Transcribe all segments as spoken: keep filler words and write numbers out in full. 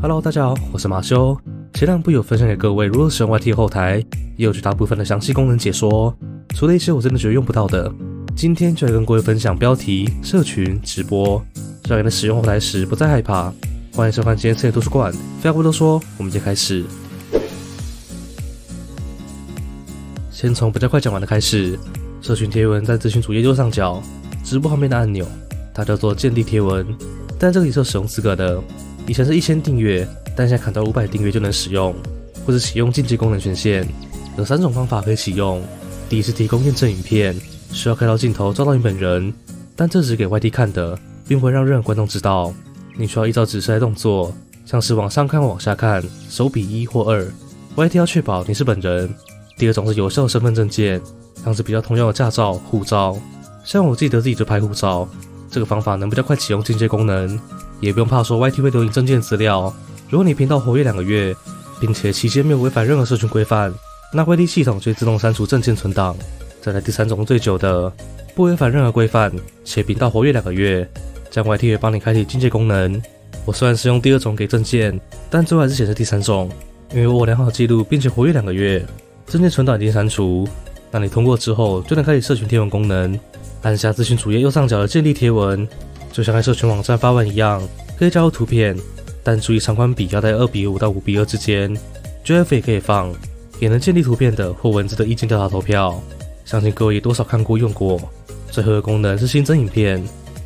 Hello， 大家好，我是马修。前两部有分享给各位如何使用 Y T 后台，也有绝大部分的详细功能解说。除了一些我真的觉得用不到的，今天就来跟各位分享标题、社群、直播，让你在使用后台时不再害怕。欢迎收看今天深夜图书馆，废话不多说，我们就开始。先从比较快讲完的开始。社群贴文在资讯主页右上角，直播旁边的按钮，它叫做建立贴文，但这个也是有使用资格的。 以前是一千订阅，但现在砍到五百订阅就能使用，或者启用进阶功能权限。有三种方法可以启用：第一是提供验证影片，需要开到镜头照到你本人，但这只给 Y T 看的，并不会让任何观众知道。你需要依照指示来动作，像是往上看、往下看，手比一或二。Y T 要确保你是本人。第二种是有效身份证件，像是比较通用的驾照、护照。像我记得自己就拍护照，这个方法能比较快启用进阶功能。 也不用怕说 Y T 会留你证件资料。如果你频道活跃两个月，并且期间没有违反任何社群规范，那 Y T 系统就会自动删除证件存档。再来第三种最久的，不违反任何规范且频道活跃两个月，这样 Y T 会帮你开启进阶功能。我虽然是用第二种给证件，但最后还是显示第三种，因为我良好记录并且活跃两个月，证件存档已经删除。那你通过之后就能开启社群贴文功能，按下资讯主页右上角的建立贴文。 就像在社群网站发文一样，可以加入图片，但注意长宽比要在二比五到五比二之间。G F 也可以放，也能建立图片的或文字的意见调查投票。相信各位也多少看过用过。最后的功能是新增影片。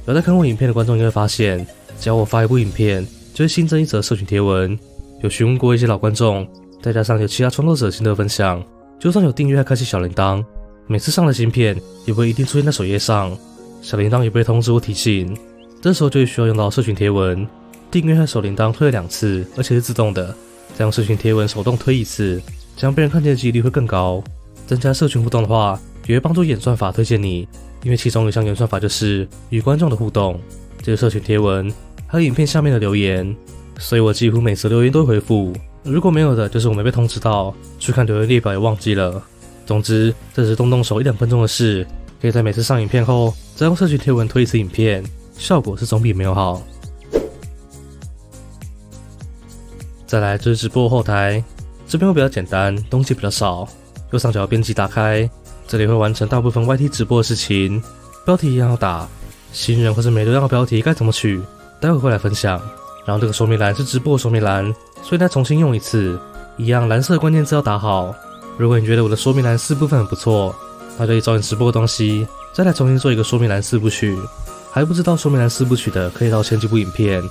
有在看过影片的观众应该发现，只要我发一部影片，就会新增一则社群贴文。有询问过一些老观众，再加上有其他创作者心得分享，就算有订阅和开启小铃铛，每次上了新片也不会一定出现在首页上，小铃铛也不会通知或提醒。 这时候就需要用到社群贴文，订阅和手铃铛推了两次，而且是自动的。再用社群贴文手动推一次，这样被人看见的几率会更高。增加社群互动的话，也会帮助演算法推荐你，因为其中有项演算法就是与观众的互动，这是社群贴文，还有影片下面的留言。所以我几乎每次留言都会回复，如果没有的，就是我没被通知到，去看留言列表也忘记了。总之，这只是动动手一两分钟的事，可以在每次上影片后，再用社群贴文推一次影片。 效果是总比没有好。再来就是直播后台，这边会比较简单，东西比较少。右上角编辑打开，这里会完成大部分 Y T 直播的事情。标题一样要打，新人或是没流量的标题该怎么取，待会会来分享。然后这个说明栏是直播的说明栏，所以再重新用一次，一样蓝色的关键字要打好。如果你觉得我的说明栏四部分很不错，那就依照你直播的东西，再来重新做一个说明栏四部曲。 还不知道说明栏四部曲的，可以到前几部影片，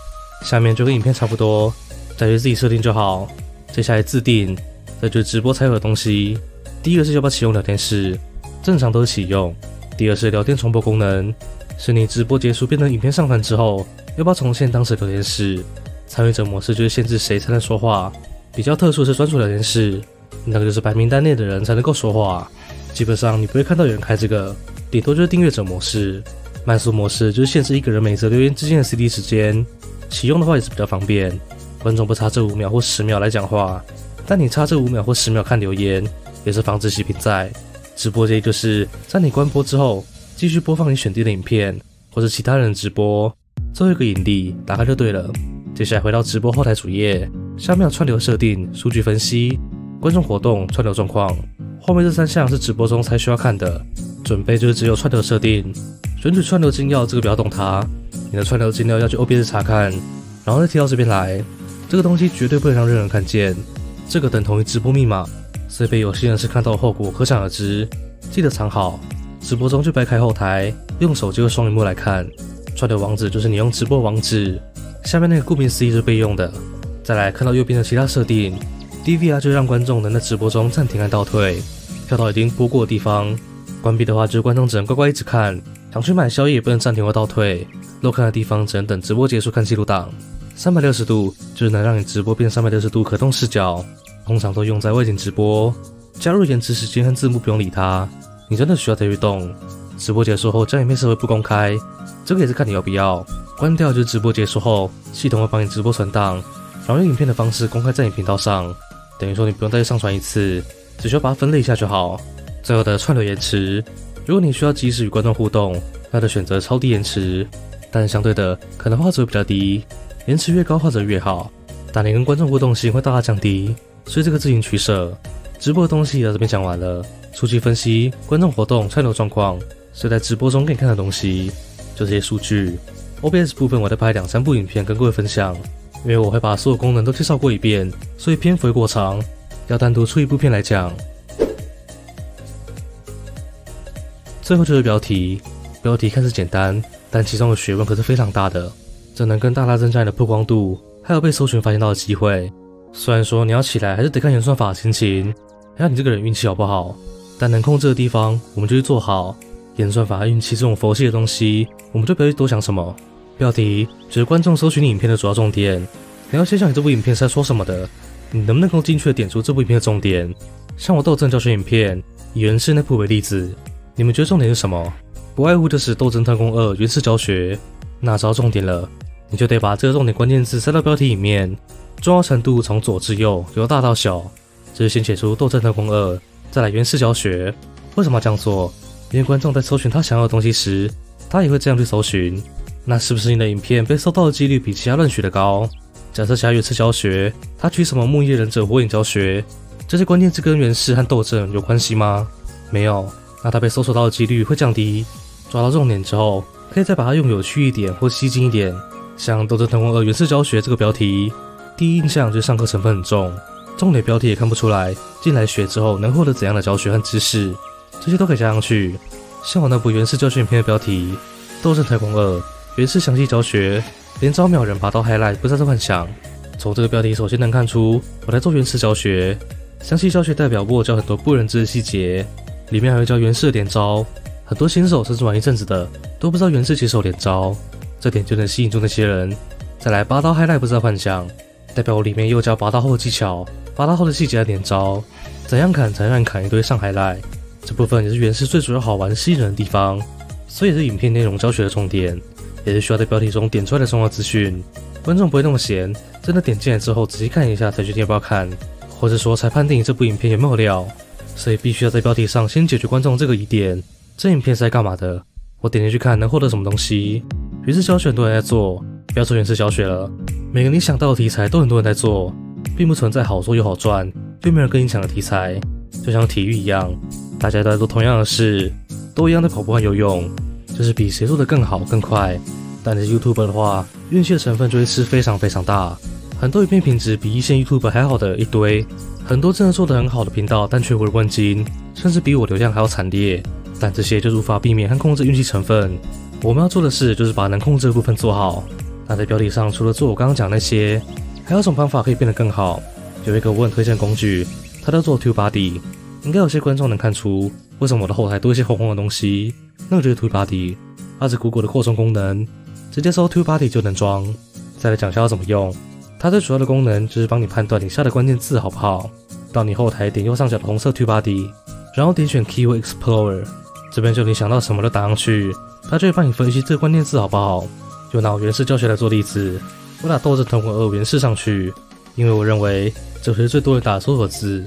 下面就跟影片差不多，再去自己设定就好。接下来自定，这就是直播才有的东西。第一个是要不要启用聊天室，正常都是启用。第二是聊天重播功能，是你直播结束变成影片上传之后，要不要重现当时聊天室？参与者模式就是限制谁才能说话，比较特殊是专属聊天室，那个就是白名单内的人才能够说话。基本上你不会看到有人开这个，顶多就是订阅者模式。 慢速模式就是限制一个人每则留言之间的 C D 时间，启用的话也是比较方便，观众不差这五秒或十秒来讲话，但你差这五秒或十秒看留言，也是防止洗屏在。直播建议就是在你关播之后，继续播放你选定的影片或者其他人直播。最后一个引力打开就对了。接下来回到直播后台主页，下面有串流设定、数据分析、观众活动、串流状况。后面这三项是直播中才需要看的，准备就是只有串流设定。 选取串流金钥，这个不要动它。你的串流金钥要去 O B S 查看，然后再贴到这边来。这个东西绝对不能让任何人看见，这个等同于直播密码，所以被有心人士看到的后果可想而知。记得藏好，直播中就别开后台，用手机或双屏幕来看。串流网址就是你用直播网址，下面那个顾名思义是备用的。再来看到右边的其他设定 ，D V R 就让观众能在直播中暂停和倒退，跳到已经播过的地方。关闭的话，就是观众只能乖乖一直看。 想去买宵夜也不能暂停或倒退，漏看的地方只能等直播结束看记录档。三百六十度就是能让你直播变三百六十度可动视角，通常都用在外景直播。加入延迟时间和字幕不用理它，你真的需要再去动。直播结束后将影片设为不公开，这个也是看你要不要。关掉就是直播结束后，系统会帮你直播存档，然后用影片的方式公开在你频道上，等于说你不用再上传一次，只需要把它分类一下就好。最后的串流延迟，如果你需要及时与观众互动，那就选择超低延迟，但相对的可能画质会比较低，延迟越高画质越好，但你跟观众互动性会大大降低，所以这个自行取舍。直播的东西到这边讲完了，数据分析、观众活动、串流状况，所以在直播中给你看的东西就这些数据。O B S 部分我再拍两三部影片跟各位分享，因为我会把所有功能都介绍过一遍，所以篇幅会过长，要单独出一部片来讲。最后就是标题，标题看似简单，但其中的学问可是非常大的，这能跟大大增加你的曝光度，还有被搜寻发现到的机会。虽然说你要起来还是得看演算法的心情，还有你这个人运气好不好，但能控制的地方我们就去做好。演算法和运气这种佛系的东西，我们就不要去多想什么。标题就是观众搜寻你影片的主要重点，你要先想你这部影片是在说什么的，你能不能够精确点出这部影片的重点。像我斗争教学影片，以原始那部为例子，你们觉得重点是什么？不外乎就是《斗争特工二》原始教学，那找到重点了，你就得把这个重点关键字塞到标题里面，重要程度从左至右，由大到小。就是先写出《斗争特工二》，再来原始教学。为什么要这样做？因为观众在搜寻他想要的东西时，他也会这样去搜寻。那是不是你的影片被搜到的几率比其他论取的高？假设其他原始教学，他取什么木叶忍者火影教学，这些关键字跟原始和斗争有关系吗？没有，那他被搜索到的几率会降低。抓到重点之后，可以再把它用有趣一点或吸睛一点。像《斗争特工二》原始教学这个标题，第一印象就是上课成分很重，重点标题也看不出来进来学之后能获得怎样的教学和知识，这些都可以加上去。像我那部原始教学影片的标题《斗争特工二》原始详细教学，连招秒人拔刀 highlight 不再是幻想。从这个标题首先能看出我在做原始教学，详细教学代表我教很多不人知的细节，里面还会教原始的连招，很多新手甚至玩一阵子的都不知道原始起手连招，这点就能吸引住那些人。再来拔刀 highlight 不再幻想，代表我里面又教拔刀后的技巧，拔刀后的细节和连招，怎样砍才能让你砍一堆上海来，这部分也是原始最主要好玩吸引人的地方，所以也是影片内容教学的重点，也是需要在标题中点出来的重要资讯。观众不会那么闲，真的点进来之后仔细看一下才决定要不要看，或者说才判定这部影片有没有料，所以必须要在标题上先解决观众这个疑点，这影片是在干嘛的，我点进去看能获得什么东西。原始教学很多人在做，不要做原始教学了，每个你想到的题材都很多人在做，并不存在好做又好赚又没人跟你抢的题材。就像体育一样，大家都在做同样的事，都一样在跑步和游泳，就是比谁做得更好更快。但是 YouTuber 的话，运气的成分就会吃非常非常大，很多影片品质比一线 YouTuber 还好的一堆，很多真的做得很好的频道但却无人问津，甚至比我流量还要惨烈，但这些就是无法避免和控制运气成分。我们要做的事就是把能控制的部分做好。那在标题上除了做我刚刚讲那些，还有一种方法可以变得更好。有一个我很推荐工具，它叫做 TubeBuddy， 应该有些观众能看出为什么我的后台多一些红红的东西，那个就是 TubeBuddy， 它是 Google 的扩充功能，直接搜 TubeBuddy 就能装。再来讲一下要怎么用，它最主要的功能就是帮你判断你下的关键字好不好。到你后台点右上角的红色 TubeBuddy， 然后点选 Keyword Explorer， 这边就你想到什么都打上去，它就会帮你分析这个关键字好不好。就拿我原始教学来做例子，我打斗争特工二原始上去，因为我认为这是最多人打的搜索字，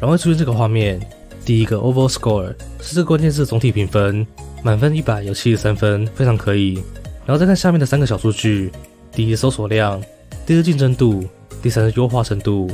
然后会出现这个画面。第一个 Overall Score 是这个关键字总体评分，满分一百有七十三分，非常可以。然后再看下面的三个小数据，第一是搜索量，第二竞争度，第三是优化程度。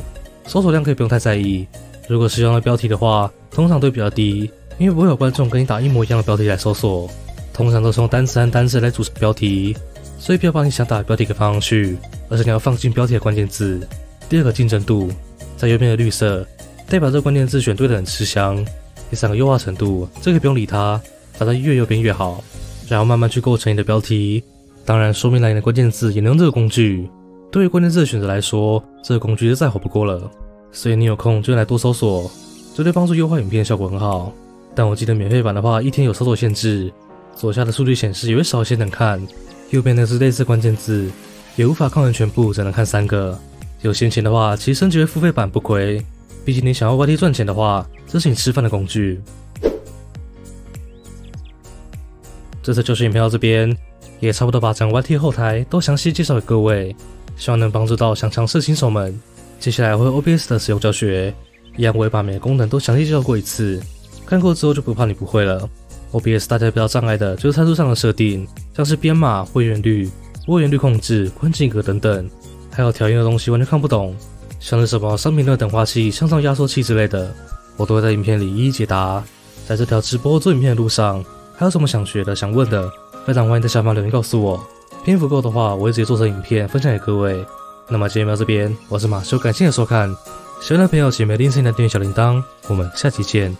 搜索量可以不用太在意，如果是用到标题的话，通常都比较低，因为不会有观众跟你打一模一样的标题来搜索，通常都是用单词和单词来组成标题。所以不要把你想打的标题给放上去，而是你要放进标题的关键字。第二个竞争度，在右边的绿色，代表这个关键字选对的很吃香。第三个优化程度，这个不用理它，打到越右边越好，然后慢慢去构成你的标题。当然，说明来你的关键字也能用这个工具。对于关键字的选择来说，这个工具就再好不过了。所以你有空就来多搜索，这对帮助优化影片效果很好。但我记得免费版的话，一天有搜索限制，左下的数据显示也会少一些能看。右边的是类似关键字，也无法看完全部，只能看三个。有闲钱的话，其实升级为付费版不亏，毕竟你想要 Y T 赚钱的话，这是你吃饭的工具。这次就是影片到这边，也差不多把整个 Y T 后台都详细介绍给各位，希望能帮助到想尝试新手们。接下来会有 O B S 的使用教学，一样我也把每个功能都详细介绍过一次，看过之后就不怕你不会了。O B S 大家比较障碍的就是参数上的设定，像是编码、会员率、会员率控制、关键格等等，还有调音的东西完全看不懂，像是什么商品热等化器、向上压缩器之类的，我都会在影片里一一解答。在这条直播做影片的路上，还有什么想学的、想问的，非常欢迎在下方留言告诉我。篇幅够的话，我会直接做成影片分享给各位。那么今天到这边，我是马修，感谢你的收看。喜欢的朋友请别吝啬你的订阅小铃铛，我们下期见。